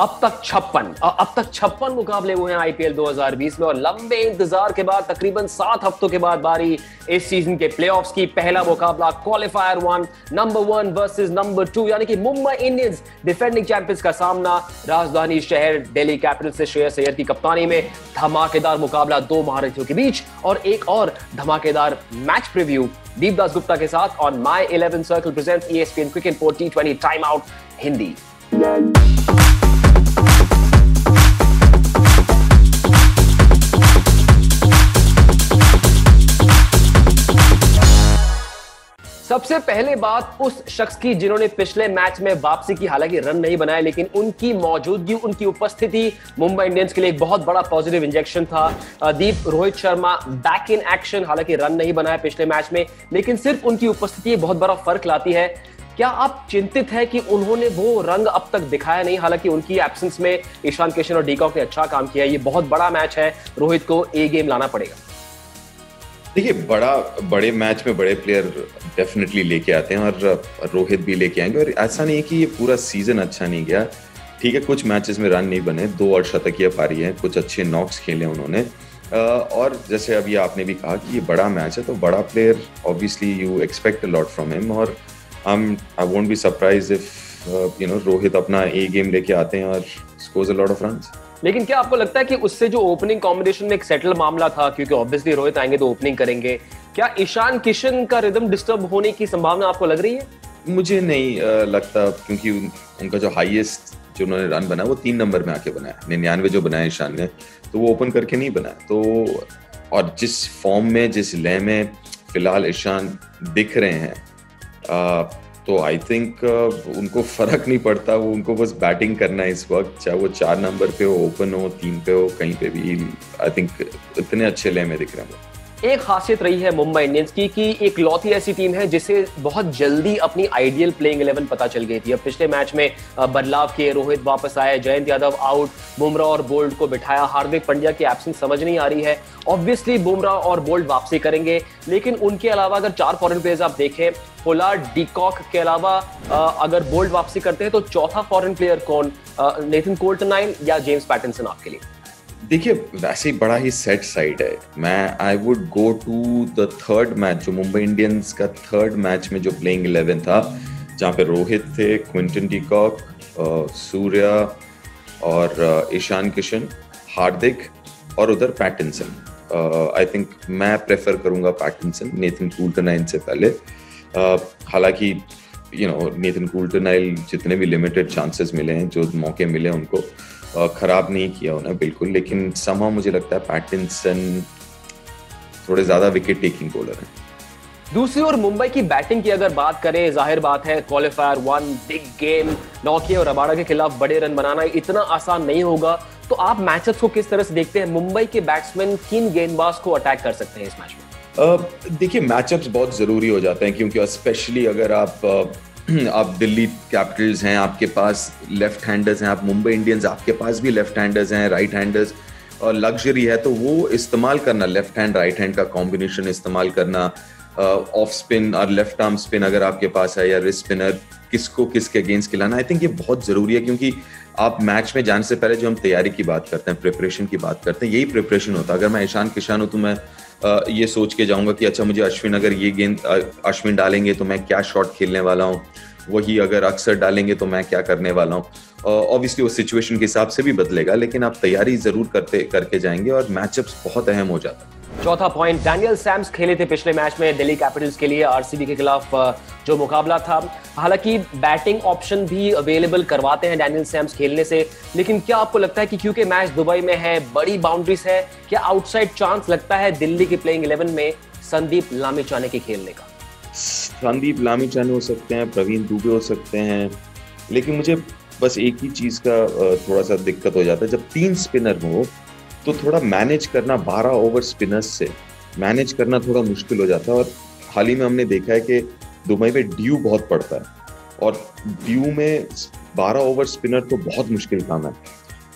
अब तक 56 मुकाबले हुए हैं आईपीएल 2020 में और लंबे इंतजार के बाद तकरीबन 7 हफ्तों के बाद बारी इस सीजन के प्लेऑफ्स की। पहला मुकाबला क्वालिफायर 1 नंबर 1 वर्सेस नंबर 2 यानी कि मुंबई इंडियंस डिफेंडिंग चैंपियंस का सामना राजधानी शहर दिल्ली कैपिटल से श्रेयस अय्यर की कप्तानी में। धमाकेदार मुकाबला 2 महारथियों के बीच और एक और धमाकेदार मैच प्रीव्यू दीपदास गुप्ता के साथ on my 11 circle presents ESPN cricket for T20 time out Hindi. सबसे पहले बात उस शख्स की जिन्होंने पिछले मैच में वापसी की, हालांकि रन नहीं बनाए, लेकिन उनकी मौजूदगी, उनकी उपस्थिति मुंबई इंडियंस के लिए एक बहुत बड़ा पॉजिटिव इंजेक्शन था। Rohit Sharma back in action, हालांकि रन नहीं बनाए पिछले मैच में, लेकिन सिर्फ उनकी उपस्थिति बहुत बड़ा फर्क लाती है। क्या आप चिंतित हैं कि उन्होंने वो रंग अब तक दिखाया नहीं? हालांकि उनकी एब्सेंस में ईशान किशन और डी कॉक ने अच्छा काम किया। ये बहुत बड़ा मैच है, रोहित को ए गेम लाना पड़ेगा। देखिए, बड़े मैच में बड़े प्लेयर डेफिनेटली लेके आते हैं और रोहित भी लेके आएंगे। और ऐसा नहीं है कि ये पूरा सीजन अच्छा नहीं गया, ठीक है, कुछ मैचेस में रन नहीं बने, 2 अर्धशतकीय पारी हैं, कुछ अच्छे नॉक्स खेले उन्होंने। और जैसे अभी आपने भी कहा कि ये बड़ा मैच है, तो बड़ा player obviously you expect a lot from him. और I won't be surprise if Rohit अपना ए गेम लेके आते हैं और scores a lot of run. लेकिन क्या आपको लगता है कि उससे जो ओपनिंग कॉम्बिनेशन में एक सेटल मामला था, क्योंकि ऑब्वियसली रोहित आएंगे तो ओपनिंग करेंगे, क्या ईशान किशन का रिदम डिस्टर्ब होने की संभावना आपको लग रही है? मुझे नहीं लगता, क्योंकि उनका जो हाईएस्ट जो उन्होंने रन बनाया वो 3 नंबर में आके बनाया, 99 जो बनाया ईशान ने, तो वो ओपन करके नहीं बनाया। तो और जिस फॉर्म में, जिस लय में फिलहाल ईशान दिख रहे हैं, तो आई थिंक उनको फर्क नहीं पड़ता, वो उनको बस बैटिंग करना है इस वक्त, चाहे वो 4 नंबर पे हो, ओपन हो, 3 पे हो, कहीं पे भी। आई थिंक इतने अच्छे लय में दिख रहे हैं। एक खासियत रही है मुंबई इंडियंस की कि एक लौती ऐसी टीम है जिसे बहुत जल्दी अपनी आइडियल प्लेइंग 11 पता चल गई थी। अब पिछले मैच में बदलाव किए, रोहित वापस आए, जयंत यादव आउट, बुमराह और बोल्ट को बिठाया। हार्दिक पांड्या की एब्सेंस समझ नहीं आ रही है। ऑब्वियसली बुमराह और बोल्ट वापसी करेंगे, लेकिन उनके अलावा अगर 4 फॉरेन प्लेयर्स आप देखें, डी कॉक के अलावा अगर बोल्ट वापसी करते हैं, तो 4था फॉरेन प्लेयर कौन? नेथन कोल्टरनाइल या जेम्स पैटिंसन आपके लिए? देखिए, वैसे बड़ा ही सेट साइड है। मैं I would go to the third match, जो मुंबई इंडियंस का थर्ड मैच में जो प्लेइंग 11 था, जहां पे रोहित थे, क्विंटन डी कॉक, सूर्या और ईशान किशन, हार्दिक और उधर पैटिंसन। आई थिंक मैं प्रेफर करूंगा पैटिंसन नेथन कोल्टरनाइल से पहले। हालांकि नेथन कोल्टरनाइल जितने भी लिमिटेड चांसेस मिले हैं, जो मौके मिले उनको, खराब नहीं किया उन्हें बिल्कुल, लेकिन समहा मुझे लगता है पैटिंसन थोड़े ज्यादा विकेट टेकिंग बॉलर हैं। दूसरी ओर मुंबई की बैटिंग की अगर बात करें, जाहिर बात है क्वालिफायर 1 बिग गेम, नॉकी और रबाडा के खिलाफ बड़े रन बनाना इतना आसान नहीं होगा। तो आप मैचअप्स को किस तरह से देखते हैं? मुंबई के बैट्समैन किन गेंदबाज को अटैक कर सकते हैं इस मैच में? देखिए, मैचअप्स बहुत ज़रूरी हो जाते हैं, क्योंकि स्पेशली अगर आप दिल्ली कैपिटल्स हैं, आपके पास लेफ्ट हैंडर्स हैं, आप मुंबई इंडियंस, आपके पास भी लेफ्ट हैंडर्स हैं, राइट हैंडर्स, और लग्जरी है, तो वो इस्तेमाल करना, लेफ्ट हैंड राइट हैंड का कॉम्बिनेशन इस्तेमाल करना, ऑफ स्पिन और लेफ्ट आर्म स्पिन अगर आपके पास है, या रिस्ट स्पिनर, किसको किसके अगेंस्ट खिलाना, आई थिंक ये बहुत ज़रूरी है। क्योंकि आप मैच में जाने से पहले जो हम तैयारी की बात करते हैं, प्रिपरेशन की बात करते हैं, यही प्रिपरेशन होता है। अगर मैं ईशान किशन हूँ तो मैं ये सोच के जाऊंगा कि अच्छा, मुझे अश्विन, अगर ये गेंद अश्विन डालेंगे तो मैं क्या शॉट खेलने वाला हूँ, वही अगर अक्सर डालेंगे तो मैं क्या करने वाला हूँ। ऑब्वियसली वो सिचुएशन के हिसाब से भी बदलेगा, लेकिन आप तैयारी जरूर करके जाएंगे और मैचअप्स बहुत अहम हो जाता है। 4था पॉइंट, डैनियल सैम्स खेले थे पिछले मैच में दिल्ली कैपिटल्स के लिए, आरसीबी के खिलाफ जो मुकाबला था। हालांकि बैटिंग ऑप्शन भी अवेलेबल करवाते हैं डैनियल सैम्स खेलने से, लेकिन क्या आपको लगता है कि क्योंकि मैच दुबई में है, बड़ी बाउंड्रीज है, क्या आउटसाइड चांस लगता है दिल्ली की प्लेइंग 11 में संदीप लामिछाने के खेलने का? संदीप लामिछाने हो सकते हैं, प्रवीण दुबे हो सकते हैं, लेकिन मुझे बस एक ही चीज का थोड़ा सा दिक्कत हो जाता है, जब 3 स्पिनर हो तो थोड़ा मैनेज करना, 12 ओवर स्पिनर्स से मैनेज करना थोड़ा मुश्किल हो जाता है। और हाल ही में हमने देखा है कि दुबई में ड्यू बहुत पड़ता है, और ड्यू में 12 ओवर स्पिनर तो बहुत मुश्किल काम है।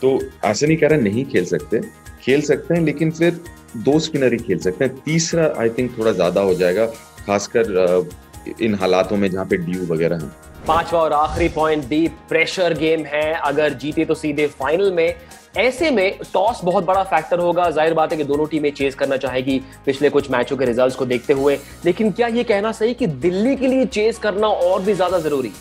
तो ऐसे नहीं कह रहा नहीं खेल सकते, खेल सकते हैं, लेकिन फिर 2 स्पिनर ही खेल सकते हैं, तीसरा आई थिंक थोड़ा ज़्यादा हो जाएगा, खासकर इन हालातों में जहाँ पे ड्यू वगैरह है। पांचवा और आखिरी पॉइंट भी प्रेशर गेम है, अगर जीते तो सीधे फाइनल में। ऐसे में टॉस बहुत बड़ा फैक्टर होगा, जाहिर बात है कि दोनों टीमें चेज करना चाहेगी पिछले कुछ मैचों के रिजल्ट्स को देखते हुए, लेकिन क्या ये कहना सही कि दिल्ली के लिए चेज करना और भी ज्यादा जरूरी?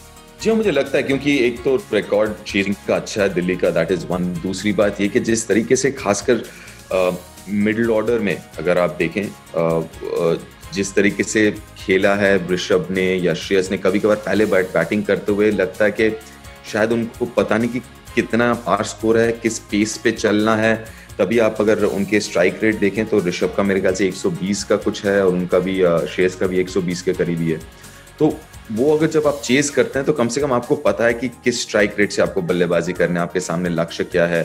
जी मुझे लगता है, क्योंकि एक तो रिकॉर्ड चेजिंग का अच्छा है दिल्ली का, दैट इज वन। दूसरी बात ये कि जिस तरीके से खासकर मिडिल ऑर्डर में अगर आप देखें, जिस तरीके से खेला है ऋषभ ने या श्रेयस ने, कभी कभार पहले बैटिंग करते हुए लगता है कि शायद उनको पता नहीं कि कितना पार स्कोर है, किस पेस पे चलना है। तभी आप अगर उनके स्ट्राइक रेट देखें तो ऋषभ का मेरे ख्याल से 120 का कुछ है और उनका भी, श्रेयस का भी 120 के करीब ही है। तो वो अगर जब आप चेज करते हैं तो कम से कम आपको पता है कि किस स्ट्राइक रेट से आपको बल्लेबाजी करना है, आपके सामने लक्ष्य क्या है,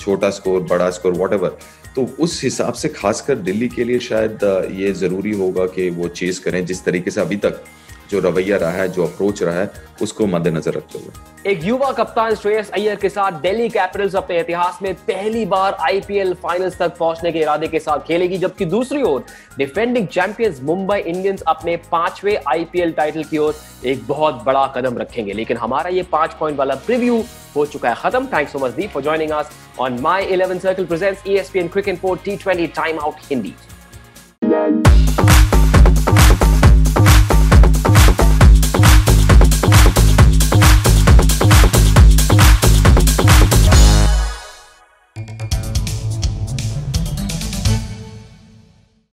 छोटा स्कोर, बड़ा स्कोर, व्हाटएवर। तो उस हिसाब से खासकर दिल्ली के लिए शायद ये जरूरी होगा कि वो चेज करें, जिस तरीके से अभी तक जो रवैया रहा है, जो अप्रोच रहा है, उसको मद्देनजर रखते हुए। एक युवा कप्तान श्रेयस अय्यर के साथ दिल्ली कैपिटल्स अपने इतिहास में पहली बार आईपीएल फाइनल्स तक पहुंचने के इरादे के साथ खेलेगी, जबकि दूसरी ओर डिफेंडिंग चैंपियंस मुंबई इंडियंस अपने पांचवें आईपीएल टाइटल की ओर एक बहुत बड़ा कदम रखेंगे। लेकिन हमारा ये 5 पॉइंट वाला प्रीव्यू हो चुका है खत्म। Thanks so much Deep for joining us on my 11 circle presents ESPN cricket for T20 time out Hindi.